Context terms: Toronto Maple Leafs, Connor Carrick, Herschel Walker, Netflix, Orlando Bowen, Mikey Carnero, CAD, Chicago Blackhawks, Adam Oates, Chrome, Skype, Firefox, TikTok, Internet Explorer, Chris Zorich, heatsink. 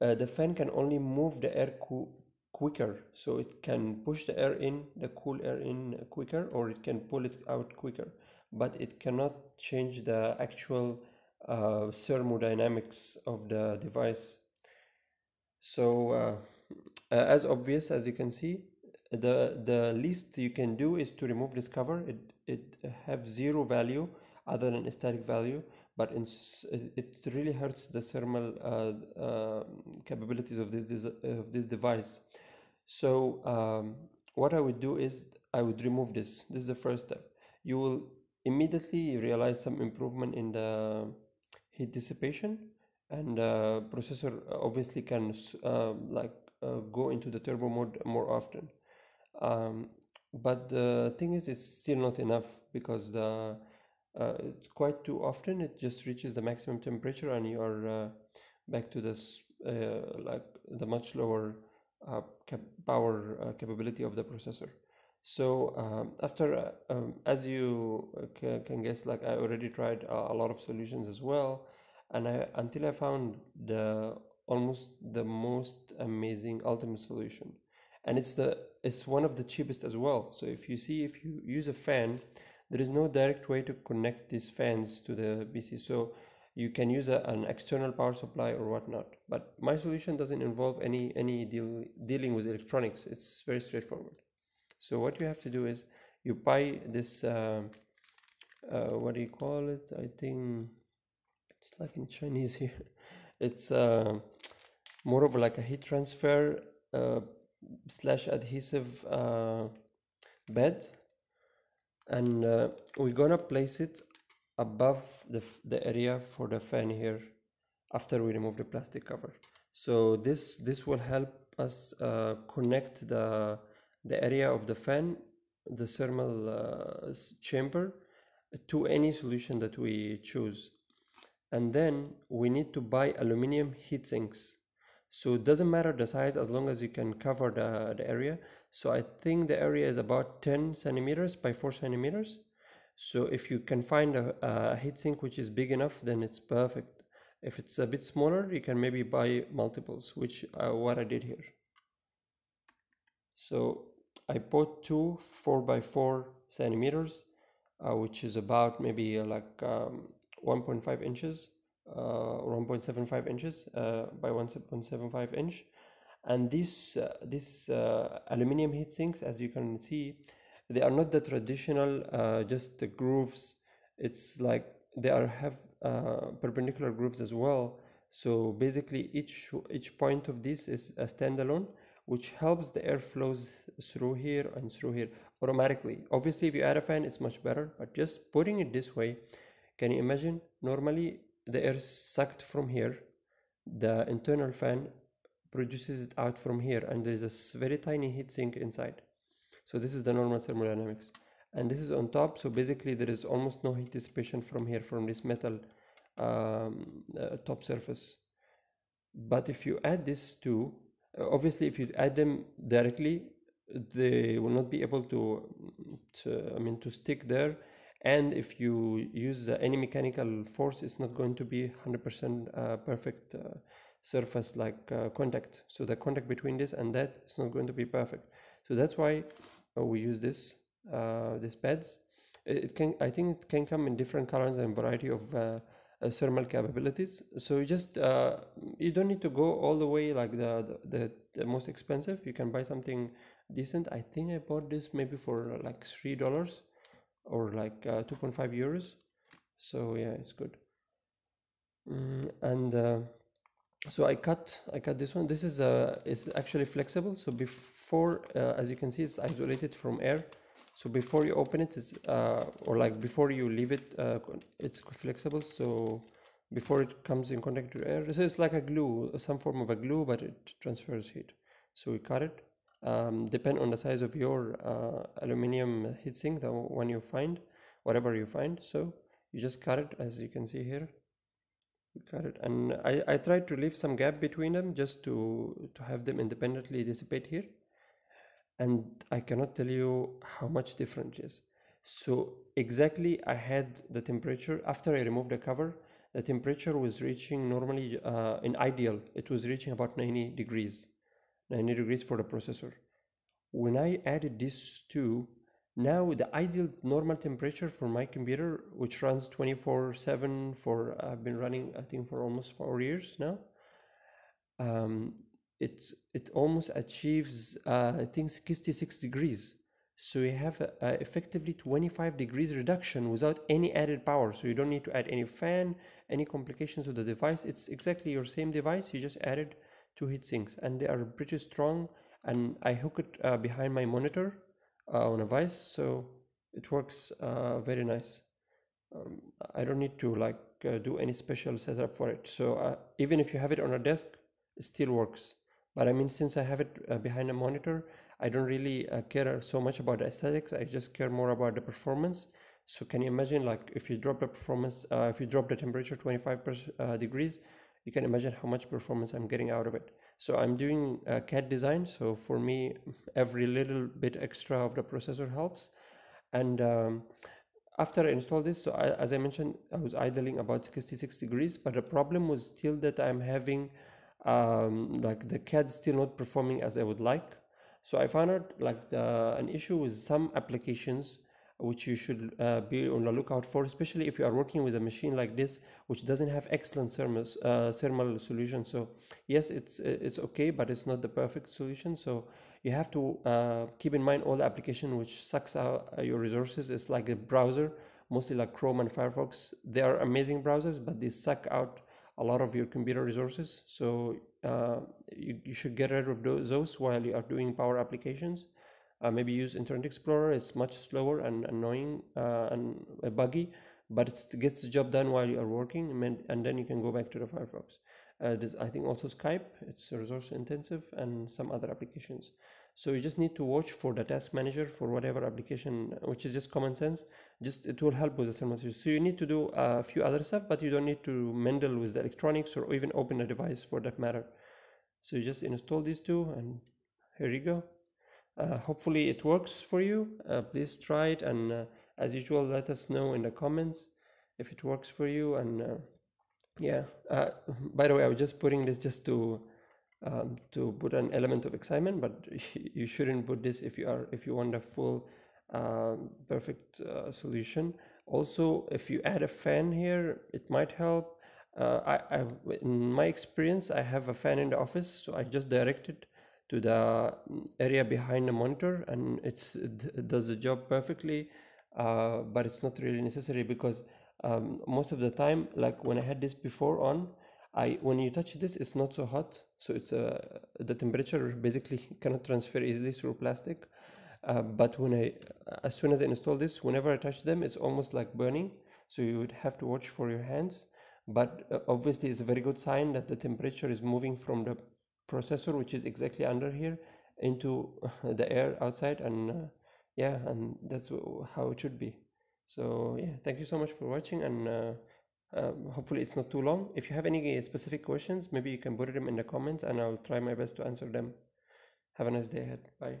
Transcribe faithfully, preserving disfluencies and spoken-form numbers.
uh, the fan can only move the air quicker, so it can push the air in, the cool air in quicker, or it can pull it out quicker, but it cannot change the actual uh, thermodynamics of the device. So uh, as obvious as you can see, the the least you can do is to remove this cover. It it have zero value other than a static value, but in, it really hurts the thermal uh, uh, capabilities of this of this device. So um, what I would do is I would remove this. This is the first step. You will immediately realize some improvement in the heat dissipation, and uh, processor obviously can uh, like uh, go into the turbo mode more often. Um, but the thing is, it's still not enough, because the uh, quite too often it just reaches the maximum temperature and you are uh, back to this uh, like the much lower uh, cap power uh, capability of the processor. So um, after uh, um, as you can guess, like I already tried a lot of solutions as well, and I until I found the almost the most amazing ultimate solution, and it's the it's one of the cheapest as well. So if you see, if you use a fan, there is no direct way to connect these fans to the P C, so you can use a, an external power supply or whatnot. But my solution doesn't involve any any deal dealing with electronics. It's very straightforward. So what you have to do is you buy this uh, uh, what do you call it? I think it's like in Chinese here. It's uh, more of like a heat transfer uh, slash adhesive uh, bed, and uh, we're gonna place it above the, the area for the fan here after we remove the plastic cover. So this this will help us uh, connect the the area of the fan, the thermal uh, chamber, to any solution that we choose. And then we need to buy aluminum heat sinks. So it doesn't matter the size, as long as you can cover the, the area. So I think the area is about ten centimeters by four centimeters. So if you can find a, a heat sink which is big enough, then it's perfect. If it's a bit smaller, you can maybe buy multiples, which uh, what I did here. So I bought two four by four centimeters, uh, which is about maybe like um, one point five inches, uh, or one point seven five inches uh, by one point seven five inch, and these uh, these uh, aluminium heat sinks, as you can see, they are not the traditional uh, just the grooves. It's like they are have uh, perpendicular grooves as well. So basically, each each point of this is a standalone, which helps the air flows through here and through here automatically. Obviously, if you add a fan, it's much better. But just putting it this way. Can you imagine? Normally the air is sucked from here, the internal fan produces it out from here, and there is a very tiny heat sink inside. So this is the normal thermodynamics, and this is on top. So basically there is almost no heat dissipation from here, from this metal um, uh, top surface. But if you add this to, obviously if you add them directly, they will not be able to, to I mean to stick there. And if you use uh, any mechanical force, it's not going to be one hundred percent uh, perfect uh, surface like uh, contact. So the contact between this and that is not going to be perfect. So that's why uh, we use this uh, these pads. It, it can, I think, it can come in different colors and variety of uh, uh, thermal capabilities. So you just uh, you don't need to go all the way like the the, the the most expensive. You can buy something decent. I think I bought this maybe for like three dollars. Or like uh, two point five euros, so yeah, it's good. Mm, and uh, so I cut, I cut this one. This is uh, it's actually flexible. So before, uh, as you can see, it's isolated from air. So before you open it, it's uh, or like before you leave it, uh, it's flexible. So before it comes in contact with air, so it's like a glue, some form of a glue, but it transfers heat. So we cut it. Um, depend on the size of your uh, aluminium heatsink, the one you find, whatever you find. So you just cut it, as you can see here. You cut it, and I, I tried to leave some gap between them just to to have them independently dissipate here. And I cannot tell you how much different it is. So exactly, I had the temperature after I removed the cover. the temperature was reaching normally uh, in ideal, it was reaching about ninety degrees, ninety degrees for the processor. When I added these two, now the ideal normal temperature for my computer, which runs twenty-four seven for, I've been running I think for almost four years now, um, it, it almost achieves uh, I think sixty-six degrees. So you have a, a effectively twenty-five degrees reduction without any added power. So you don't need to add any fan, any complications to the device. It's exactly your same device, you just added two heatsinks, and they are pretty strong. And I hook it uh, behind my monitor uh, on a vise, so it works uh, very nice. Um, I don't need to like uh, do any special setup for it. So uh, even if you have it on a desk, it still works. But I mean, since I have it uh, behind a monitor, I don't really uh, care so much about the aesthetics. I just care more about the performance. So can you imagine, like if you drop the performance, uh, if you drop the temperature twenty-five degrees, you can imagine how much performance I'm getting out of it. So I'm doing uh, C A D design, so for me every little bit extra of the processor helps. And um, after I installed this, so I, as I mentioned, I was idling about sixty-six degrees, but the problem was still that I'm having um, like the C A D still not performing as I would like. So I found out like the, an issue with some applications which you should uh, be on the lookout for, especially if you are working with a machine like this, which doesn't have excellent thermal, uh, thermal solution. So yes, it's it's okay, but it's not the perfect solution. So you have to uh, keep in mind all the application which sucks out your resources. It's like a browser, mostly like Chrome and Firefox. They are amazing browsers, but they suck out a lot of your computer resources. So uh, you, you should get rid of those while you are doing power applications. Uh, maybe use Internet Explorer. It's much slower and annoying uh, and buggy, but it gets the job done while you are working, and then you can go back to the Firefox. Uh, this, I think also Skype, it's resource intensive, and some other applications. So you just need to watch for the task manager for whatever application, which is just common sense. Just it will help with the thermal solution. So you need to do a few other stuff, but you don't need to meddle with the electronics or even open a device for that matter. So you just install these two, and here you go. Uh, hopefully it works for you. Uh, please try it, and uh, as usual, let us know in the comments if it works for you. And uh, yeah, uh, by the way, I was just putting this just to um, to put an element of excitement, but you shouldn't put this if you are if you want a full uh, perfect uh, solution. Also, if you add a fan here, it might help. Uh, I, I in my experience, I have a fan in the office, so I just directed to the area behind the monitor, and it's, it does the job perfectly, uh, but it's not really necessary, because um, most of the time, like when I had this before on, I when you touch this, it's not so hot, so it's uh, the temperature basically cannot transfer easily through plastic. Uh, but when I, as soon as I install this, whenever I touch them, it's almost like burning, so you would have to watch for your hands. But uh, obviously it's a very good sign that the temperature is moving from the processor, which is exactly under here, into the air outside. And uh, yeah, and that's how it should be. So yeah, thank you so much for watching, and uh, uh, hopefully it's not too long. If you have any specific questions, maybe you can put them in the comments, and I'll try my best to answer them. Have a nice day ahead. Bye.